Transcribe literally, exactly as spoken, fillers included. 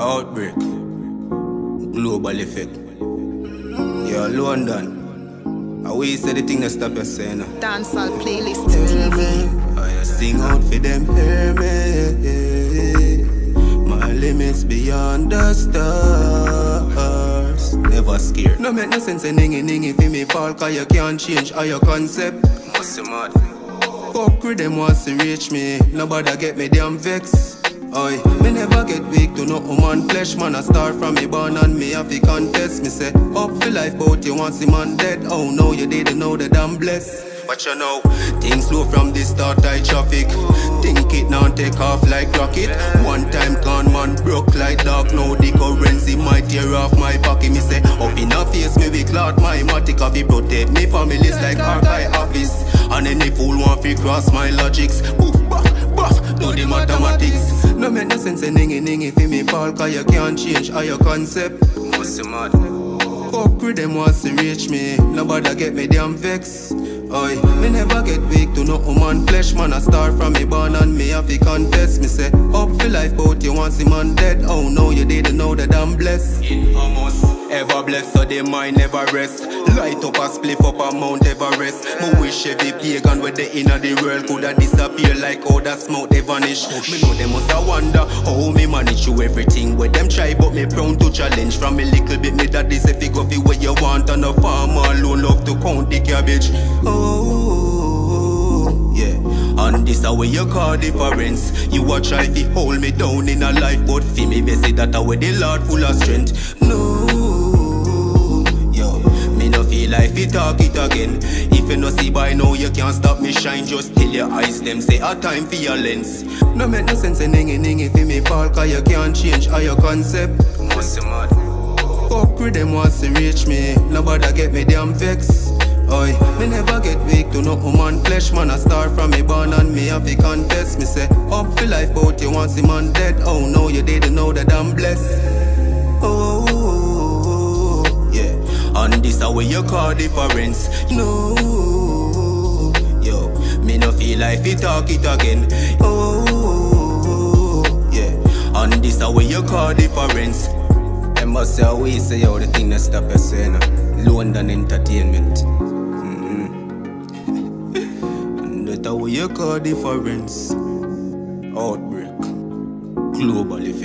Outbreak, global effect. You're London. I always say the thing that stop you saying. Dancehall playlist. Hear me, I sing out for them. Hear me, my limits beyond the stars. Never scared. No make no sense in ningy ningy for me fall, cause you can't change all your concept. What's the matter? Fuck with them once they reach me. Nobody get me damn vexed. Oi, me never get weak to no human flesh. Man, I start from me born and me have to contest. Me say, up for life, but you want see man dead. Oh no, you didn't know that I'm blessed. But you know, things slow from the start, I traffic. Think it now take off like rocket. One time gone, man, broke like dog. Now the currency might tear off my pocket. Me say, up in a face, me we clout my matic. Have it protect me families like archive office. And any fool want to cross my logics. Oof, bah, bah, do the mathematics. No make no sense in ningy ningy for me fall, cause you can't change all your concept. What's the matter? Fuck with them once they reach me. Nobody get me damn vexed. Oi, me never get weak to no human flesh. Man, I start from me born and me have to confess. Me say, up for life, but you want see man dead. Oh no, you didn't know that I'm blessed. In almost ever blessed, so they mind never rest. Light up a spliff up a Mount Everest. Me wish every pagan with the inner the world coulda disappear like all that smoke they vanish. Me know they must a wonder how me manage through everything with them try, but me prone to challenge. From a little bit me that is a figure fi where you want on a farm alone love to count the cabbage. Oh yeah, and this a way you call difference. You a try fi hold me down in a life, but fi me be say that a way the Lord full of strength. No. Life you talk it again. If you no see by now you can't stop me shine. Just till your eyes them say a time for your lens. No make no sense in ningy ningy for me fall, cause you can't change all your concept. What's the matter? Fuck with them once they reach me. Nobody get me damn vexed. Oi, me never get weak to no human flesh. Man, I start from me born and me have to confess. Me say, up for life but you want see man dead. Oh no, you didn't know that I'm blessed. And this a way you call difference. No, yo, me no feel like we talk it again. Oh, yeah. And this a way you call difference. I must say we say all the thing that stop us saying. London entertainment. Mm-hmm. And that a way you call difference. Outbreak, global.